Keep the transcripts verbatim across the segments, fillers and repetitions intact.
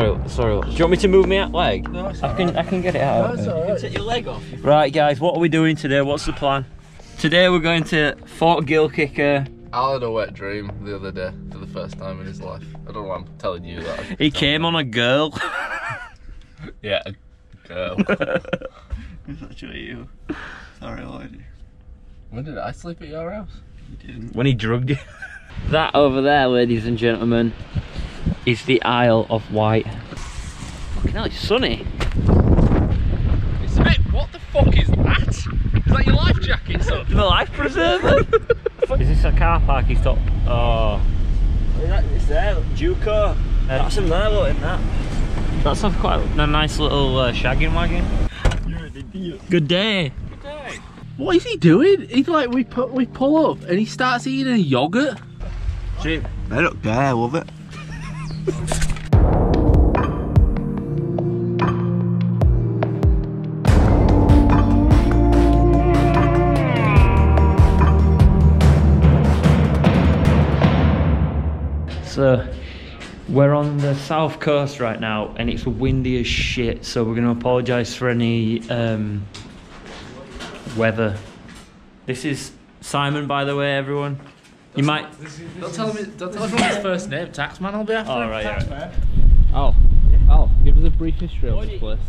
sorry, sorry. Do you want me to move my leg? No, it's all I can, right. I can get it out. No, it's all right. You can take your leg off. Right, guys, what are we doing today? What's the plan? Today we're going to Fort Gilkicker. Al had a wet dream the other day for the first time in his life. I don't know why I'm telling you that. He came you. on a girl. Yeah, a girl. It's actually you. Sorry, lady. When did I sleep at your house? You didn't. When he drugged you. That over there, ladies and gentlemen, is the Isle of Wight. Fucking hell, it's sunny. It's a bit, what the fuck is that? Is that your life jacket? The life preserver? Is this a car park he's got? Oh. Look at that, it's there, Duco. Uh, That's him there, look, in that. That's a quite a nice little uh, shagging wagon. You're an idiot. Good day. Good day. What is he doing? He's like, we, put, we pull up and he starts eating a yoghurt. Cheap. I don't care, I love it. So we're on the south coast right now and it's windy as shit, so we're going to apologise for any um, weather. This is Simon, by the way, everyone. You that's might. This is, this don't tell him. Don't tell him his first name. Taxman, I'll be after. All right. Tax man. Oh, oh, give us a brief history of this place.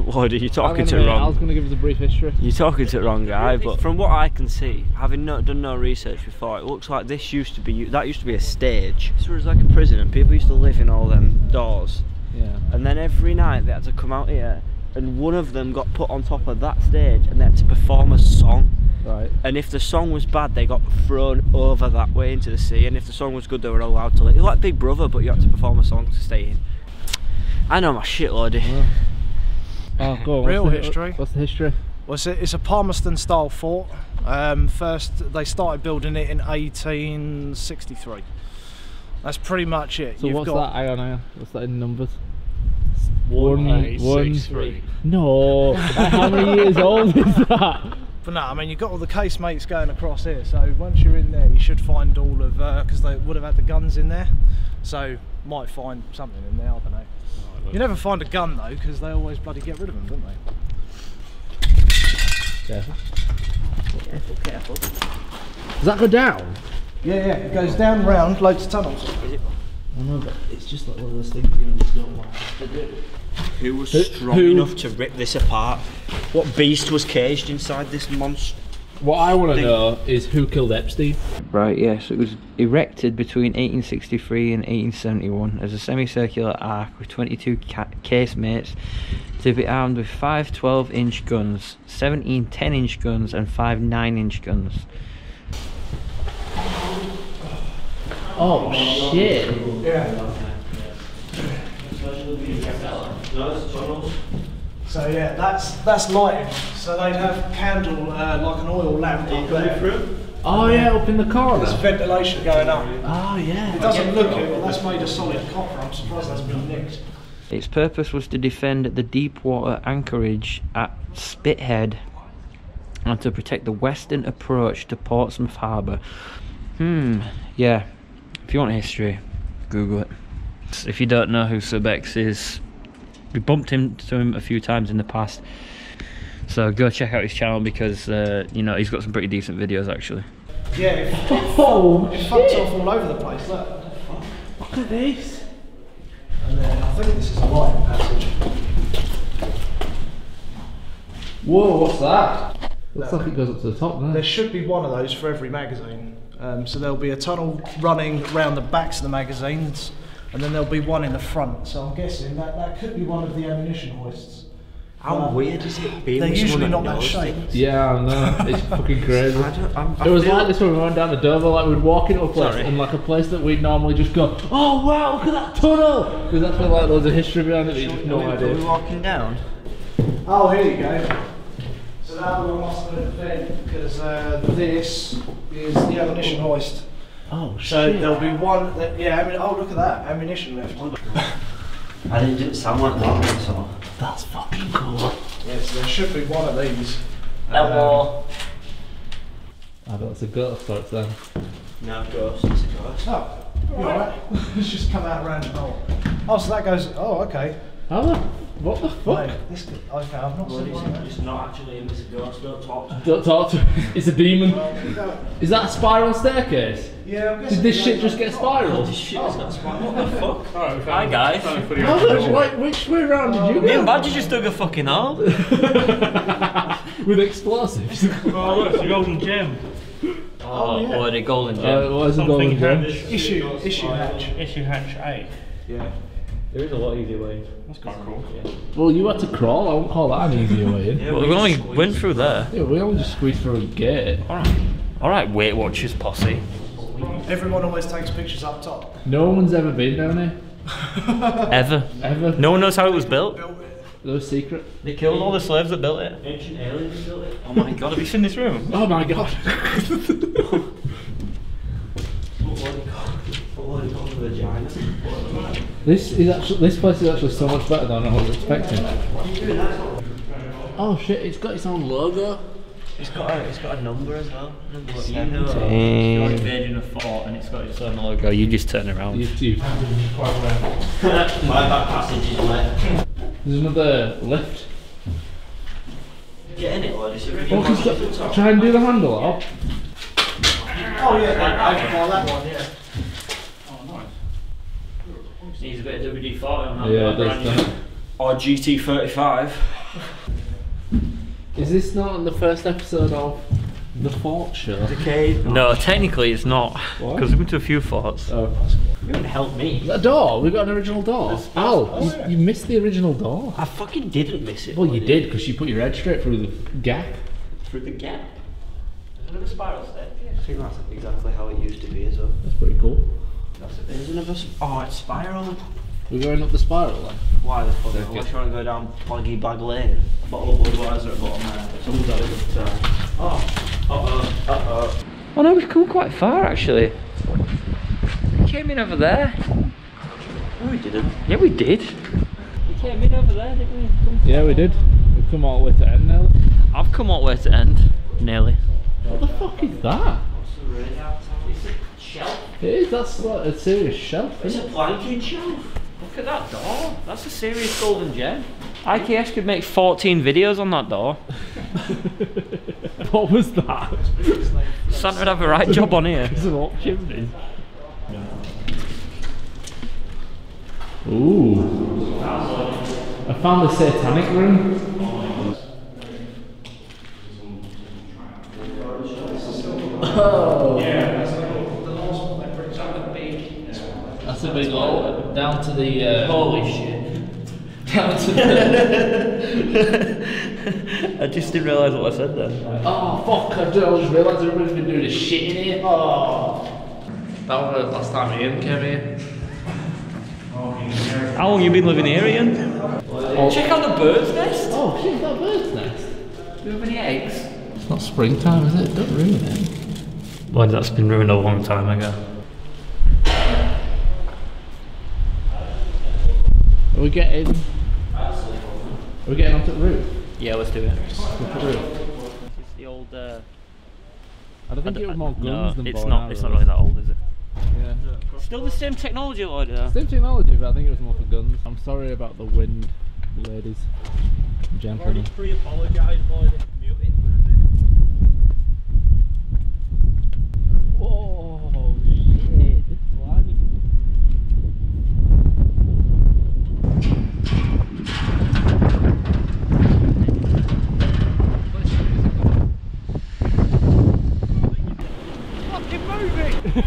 Lord, are you talking to it wrong? I was going to give us a brief history. You're talking to the wrong guy. But from what I can see, having not done no research before, it looks like this used to be that used to be a stage. This was like a prison, and people used to live in all them doors. Yeah. And then every night they had to come out here, and one of them got put on top of that stage, and they had to perform a song. Right. And if the song was bad, they got thrown over that way into the sea. And if the song was good, they were allowed to leave. It was like Big Brother, but you had to perform a song to stay in. I know my shit, lordy. Yeah. Oh, go on. Real what's history. The, what's the history? Well, it's a, it's a Palmerston-style fort. Um, first, they started building it in eighteen sixty-three. That's pretty much it. So You've what's got that? Hang on, hang on. What's that in numbers? One, eight, one, six, three. No. How many years old is that? But no, I mean, you've got all the casemates going across here, so once you're in there, you should find all of, because uh, they would have had the guns in there, so might find something in there, I don't know. Oh, I you never find a gun, though, because they always bloody get rid of them, don't they? Careful. Careful, careful. Does that go down? Yeah, yeah, it goes down round loads of tunnels. I know, but it's just like one of those things you just don't want to do. Who was strong Who? enough to rip this apart? What beast was caged inside this monster? What I want to know is who killed Epstein? Right, yes, yeah, so it was erected between eighteen sixty-three and eighteen seventy-one as a semicircular arc with twenty-two ca casemates to be armed with five twelve inch guns, seventeen ten inch guns and five nine inch guns. Oh, oh shit! Yeah. So yeah, that's that's lighting. So they'd have candle uh, like an oil lamp up there. Oh yeah, up in the corridor. There's ventilation going up. Oh yeah. It doesn't look it, but that's made of solid copper. I'm surprised that's been nicked. Its purpose was to defend the deep water anchorage at Spithead and to protect the western approach to Portsmouth Harbor. Hmm. Yeah. If you want history, Google it. If you don't know who Sub-X is, we bumped into him a few times in the past, so go check out his channel because uh, you know he's got some pretty decent videos actually. Yeah, it, oh, it fucks off all over the place. Look, look at this. And then I think this is a lighting passage. Whoa, what's that? Looks no, like it goes up to the top. There, there should be one of those for every magazine. Um, so there'll be a tunnel running round the backs of the magazines. And then there'll be one in the front, so I'm guessing that, that could be one of the ammunition hoists. How um, weird is it being? They're usually not that shaped. Yeah, I know, it's fucking crazy. I don't, I'm, I it was like this when we went down the Dover, like we'd walk into a place, Sorry. and like a place that we'd normally just go, oh wow, look at that tunnel! Because that's got like loads of history behind it, you just no idea. Are we walking down? Oh, here you go. So that one must have been fed, because uh, this is the ammunition hoist. Oh, so shit. There'll be one. That, yeah, I mean, oh look at that ammunition left. I didn't, didn't sound like that, so that's fucking cool. Yeah, so there should be one of these. Hello. Um, I thought it's a ghost, or it's then. No, ghost. It's a ghost. Oh, You alright? It's just come out around the hole. Oh, so that goes. Oh, okay. Oh, what the fuck? Mate, this could, okay, I've not seen it. It's not actually in this ghost. Don't talk to it. Don't talk to it. It's a demon. Is that a spiral staircase? Yeah, I'm guessing. Did this shit just get spiraled? Oh, this shit just got spiraled. What the fuck? Alright, hi guys. How much, which way round did you go? Me and Badger just dug a fucking hole. With explosives. Oh, look, it's a golden gem. Oh, oh yeah. Or the golden gem. Uh, what is a golden gem? Issue, issue hatch. Issue hatch eight. Yeah. There is a lot easier way. That's quite cool. Yeah. Well, you had to crawl. I wouldn't call that an easier way in. Yeah, well, we, we only went through there. Yeah, we only just squeezed through a gate. All right. All right, Weight Watchers posse. Everyone always takes pictures up top. No one's ever been down here. Ever. Ever. No one knows how it was built. No secret. They killed all the slaves that built it. Ancient aliens built it. Oh my god, have you seen this room? Oh my god. This is actually this place is actually so much better than I was expecting. Oh shit! It's got its own logo. It's got a, it's got a number as well. Number seventeen. You're invading a fort, and it's got its own logo. You just turn around. You do. My back passage is left. There's another lift. Get in it, lad. Oh, try and do the handle up. Oh yeah, I can call that one. Yeah. Needs a bit of W D forty on that. Yeah, it does. Or G T thirty-five. Is this not on the first episode of The Fort Show? Decade? No, technically it's not. Because we've been to a few forts. Oh. You're going to help me. A door? We've got an original door. Al, oh, you, yeah. you missed the original door. I fucking didn't miss it. Well, you did, because you put your head straight through the gap. Through the gap? There's another spiral step. I think that's exactly how it used to be as well. That's pretty cool. There's another. Oh, it's spiral. We're going up the spiral then. Why the fuck? I'm not trying to go down Pluggy Bag Lane. Bottle of Budweiser at the bottom there. Someone's had a good time. Oh, uh oh, uh oh. Oh no, we've come quite far actually. We came in over there. No, we didn't. Yeah, we did. We came in over there, didn't we? Come yeah, we did. We've come all the way to end nearly. I've come all the way to end, nearly. What the fuck is that? Shelf. It is, that's like a serious shelf. It's a planking shelf. Look at that door. That's a serious golden gem. I K S could make fourteen videos on that door. What was that? Santa would have a right job on here. There's a lot of chimneys. Ooh. I found the satanic room. Oh. Yeah. We go down to the uh, holy shit. Down to the. I just didn't realise what I said then. Oh fuck! I, did, I just realised everybody's been doing this shit in here. Oh. That was the last time Ian came here. How long you been living here, Ian? Oh. Check out the bird's nest. Oh shit! That bird's nest. Do you have any eggs? It's not springtime, is it? Don't ruin it. Well, that's been ruined a long time ago. Are we getting? Are we getting onto the roof? Yeah, let's do it. The roof. It's the old. Uh, I don't think I don't, it was more guns no, than it's not. It's not really that old, is it? Yeah. Still the same technology, Lloyd. Uh. Same technology, but I think it was more for guns. I'm sorry about the wind, ladies, gentlemen. Already pre-apologised, Lloyd. Mute it for a bit. Whoa. This is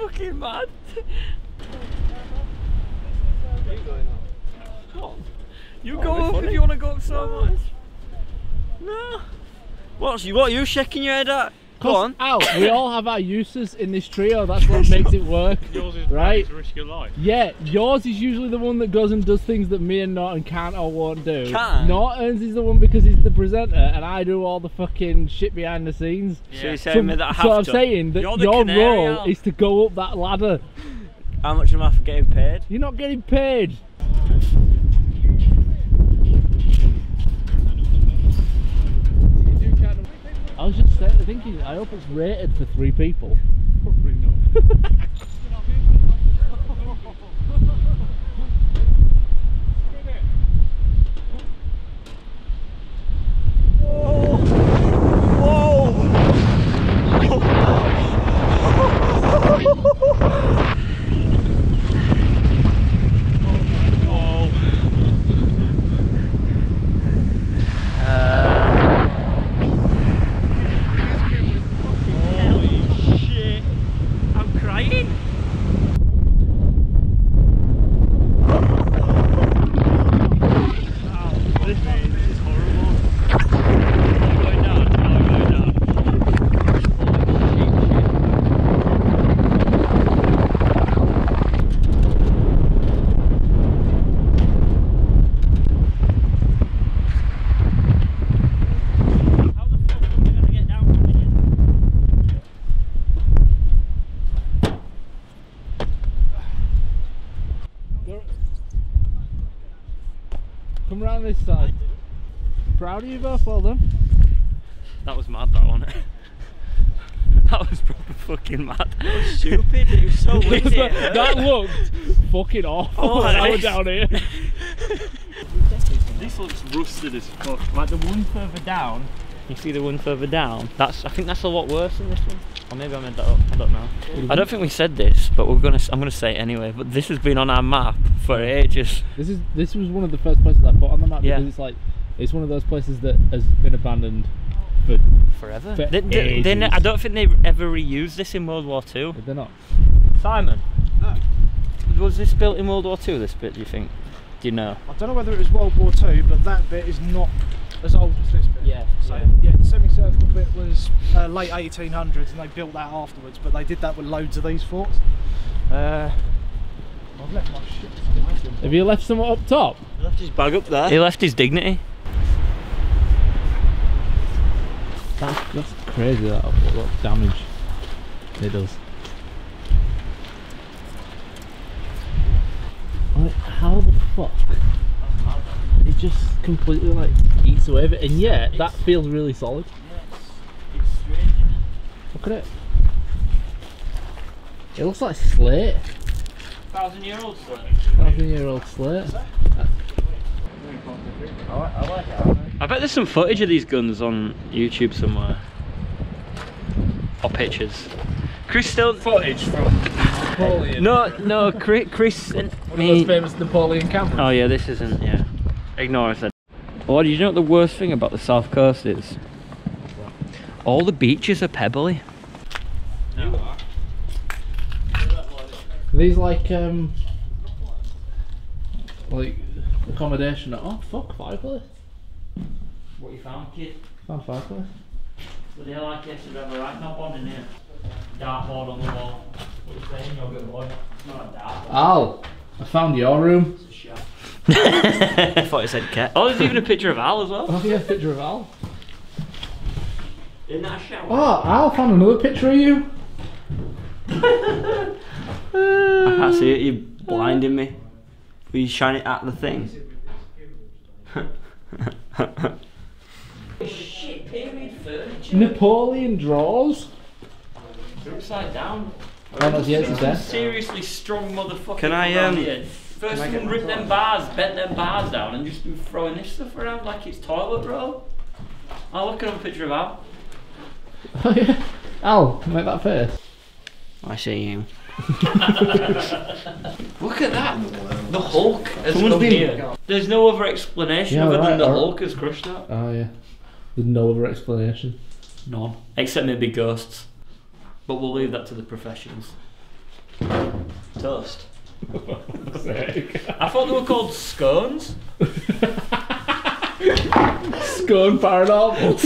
fucking mad. You go oh, up if you want to go up so much. No. What's you? What are you shaking your head at? Come on. Ow, we all have our uses in this trio. That's what makes it work. Yours is right. To risk your life. Yeah, yours is usually the one that goes and does things that me and Norton can't or won't do. Can. Norton's is the one because he's the presenter, and I do all the fucking shit behind the scenes. Yeah. So you're saying so, me that I have so I'm to. saying that you're your role out. is to go up that ladder. How much am I for getting paid? You're not getting paid. I was just thinking, I hope it's rated for three people. Probably not. Come round this side. Proud of you both, well done. That was mad, that one. That was proper fucking mad. That was stupid, it was so wicked. That looked fucking awful. Oh, I was down here. This looks rusted as fuck. Like the one further down. You see the one further down? That's. I think that's a lot worse than this one. Or maybe I made that up, I don't know. I don't think we said this, but we're gonna. I'm gonna say it anyway, but this has been on our map for ages. This is. This was one of the first places I put on the map, yeah. Because it's like, it's one of those places that has been abandoned for forever. For they, they, they ne I don't think they ever reused this in World War Two. Did they not? Simon, no. Was this built in World War Two, this bit, do you think? Do you know? I don't know whether it was World War Two, but that bit is not as old as this bit. Yeah. So yeah, yeah the semicircle bit was uh, late eighteen hundreds and they built that afterwards, but they did that with loads of these forts. Uh, I've left my shit. Have you left someone up top? He left his bag up there. He left his dignity. That's, that's crazy, that, what, what damage it does. Like, how the fuck? It just completely like eats away of it, and yeah, it's, that feels really solid. Yeah, it's, it's strange. Look at it. It looks like slate. Thousand year old slate. Thousand year old slate. I bet there's some footage of these guns on YouTube somewhere, or pictures. Chris still footage from. Napoleon. No, no, Chris, Chris and one me. Of those famous Napoleon cameras. Oh yeah, this isn't, yeah. Ignore us then. Oh, do you know what the worst thing about the south coast is? What? All the beaches are pebbly. You are. Are these like, um, like accommodation at, oh fuck, fireplace. What you found, kid? Found fireplace. But they like this, you'd have a right knob on in here. Dartboard on the wall. What are you saying, you're a good boy? It's not a dartboard. Al, I found your room. It's a shop. I thought it said cat. Oh, there's even a picture of Al as well. Oh yeah, a picture of Al. Isn't that a shower? Oh, Al found another picture of you. I can't see it, you're blinding me. Will you shine it at the thing? Shit, period furniture. Napoleon drawers? They're upside down. Oh, that's the edge there. Seriously strong motherfucker. Can I, um, here. First can I one rip them bars, bent them bars down and just been throwing this stuff around like it's toilet roll. I'll look at a picture of Al. Oh yeah. Al, make that face. I see you. Look at that. The Hulk has come here. There's no other explanation yeah, other right, than the Hulk has crushed that. Oh yeah. There's no other explanation. None. Except maybe ghosts. But we'll leave that to the professionals. Toast. I thought they were called scones. Scone paranormal.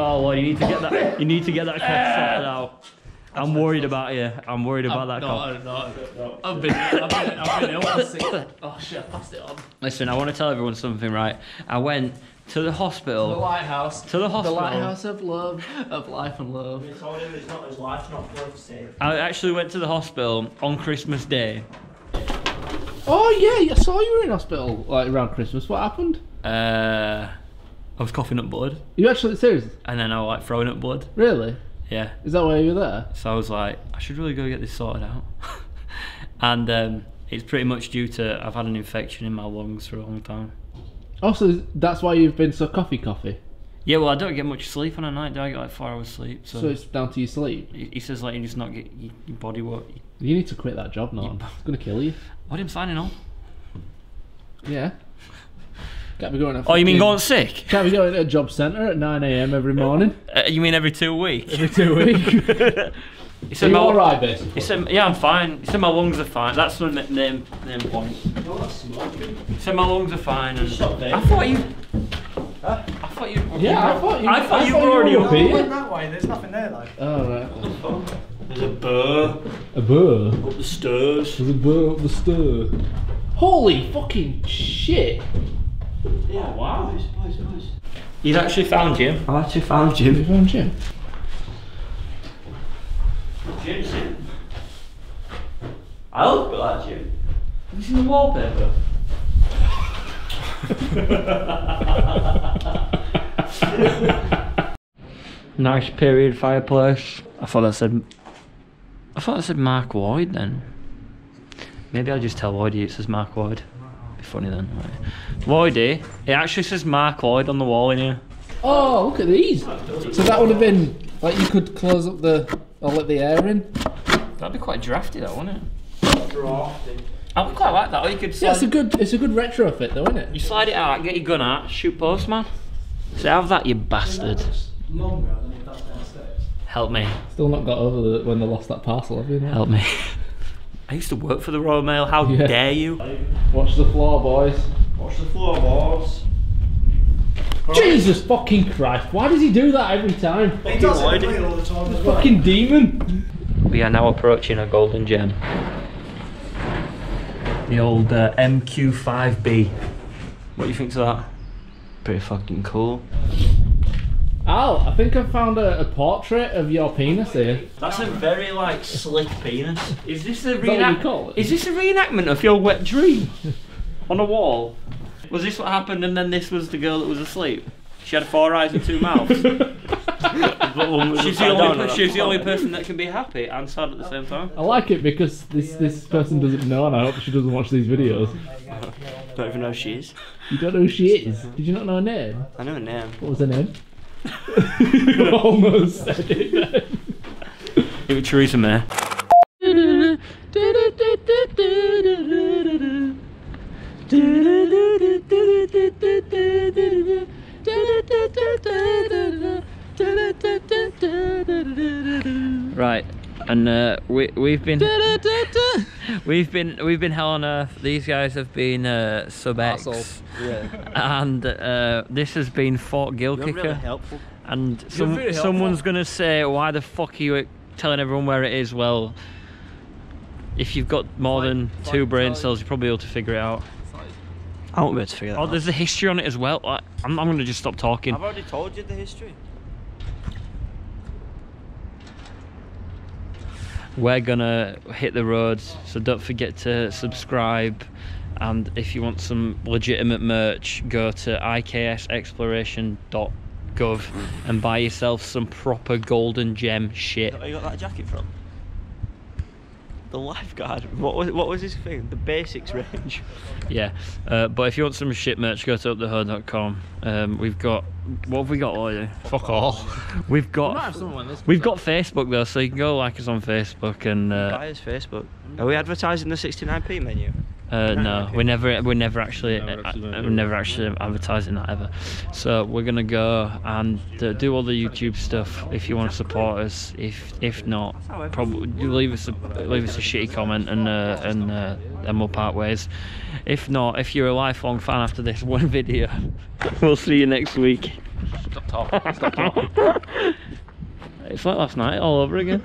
Oh well, you need to get that. You need to get that sorted out. I'm worried about you. I'm worried about I'm, that. No, no, no, I've been, I've been, I've been ill since. Oh shit! I passed it on. Listen, I want to tell everyone something, right? I went to the hospital. The lighthouse. To the hospital. The lighthouse of love, of life and love. It's all it's not his life, not love, save. I actually went to the hospital on Christmas Day. Oh yeah, I saw you were in hospital like around Christmas. What happened? Uh, I was coughing up blood. Are you actually serious? And then I was like throwing up blood. Really? Yeah. Is that why you were there? So I was like, I should really go get this sorted out. And um, it's pretty much due to I've had an infection in my lungs for a long time. Oh, so that's why you've been so coffee coffee? Yeah, well, I don't get much sleep on a night, do I? I get like four hours sleep. So, so it's down to your sleep? He, he says like you just not get your, your body work. You need to quit that job, Norm. It's going to kill you. What, I'm signing on? Yeah. Can't be going at oh, you mean going sick? Can't be going to a job centre at nine A M every morning. Uh, you mean every two weeks? Every two weeks. Are you alright, basically? It's in, yeah, I'm fine. He said my lungs are fine. That's the name, name point. Oh, that's smoking. He said my lungs are fine. And stop I thought you... Huh? I thought you... Yeah, I thought you... I thought you were already up here. I went that way. There's nothing there, like. Oh, right. Oh. There's a burr. A burr? Up the stairs. There's a burr up the stairs. Holy fucking shit. Yeah, oh, wow. Nice, nice, nice. He's actually found Jim. I actually found Jim. You found Jim? Jim's in. I look like Jim. Have you seen the wallpaper? Nice period fireplace. I thought that said... I thought that said Mark Lloyd then. Maybe I'll just tell Lloydie it says Mark Lloyd. Be funny then. Right. Lloydie, it actually says Mark Lloyd on the wall in here. Oh, look at these! So that would have been like you could close up the or let the air in. That'd be quite drafty, though, wouldn't it? Drafty. I would quite like that. Or you could. Yeah, it's a good, it's a good retro fit, though, isn't it? You slide it out, get your gun out, shoot postman. So have that, you bastard. Longer than that downstairs. Help me. Still not got over the, when they lost that parcel, have you? Now? Help me. I used to work for the Royal Mail, how yeah. dare you? Watch the floor, boys. Watch the floor, boys. Jesus fucking Christ, why does he do that every time? He does it all the time. He's a fucking demon. We are now approaching a golden gem. The old uh, M Q five B. What do you think to that? Pretty fucking cool. Al, I think I've found a, a portrait of your penis here. That's a very like slick penis. Is this a reenactment? Is this a reenactment of your wet dream? On a wall? Was this what happened and then this was the girl that was asleep? She had four eyes and two mouths. She's the only, she's the only person that can be happy and sad at the same time. I like it because this, this person doesn't know and I hope she doesn't watch these videos. I don't even know who she is. You don't know who she is? Did you not know her name? I know her name. What was her name? You almost said it then. It was Theresa May. Right, and uh, we we've been we've been we've been Hell on Earth. These guys have been uh, Sub-X. Yeah. And uh, this has been Fort Gilkicker. Really helpful. And some, really helpful. Someone's gonna say, why the fuck are you telling everyone where it is? Well, if you've got more like, than two like brain cells, you're probably able to figure it out. Like, I won't be able to figure that oh, out. Oh, there's a history on it as well. I, I'm, I'm gonna just stop talking. I've already told you the history. We're gonna hit the roads, so don't forget to subscribe. And if you want some legitimate merch, go to I K S exploration dot gov and buy yourself some proper golden gem shit. Where you got that jacket from? The lifeguard. What was what was his thing? The basics range. Yeah, uh, but if you want some shit merch, go to up the hoe dot com. Um, we've got what have we got? Oh, yeah. Fuck all. We've got we've got Facebook though, so you can go like us on Facebook and. Uh, buy us Facebook. Are we advertising the sixty-nine p menu? Uh, no, we're never, we're never actually, no, we're, actually uh, we're never actually advertising that ever. So we're gonna go and uh, do all the YouTube stuff. If you want to support us, if if not, probably leave us a leave us a shitty comment and uh, and uh, and we'll part ways. If not, if you're a lifelong fan after this one video, we'll see you next week. Stop talking. Stop talking. It's like last night all over again.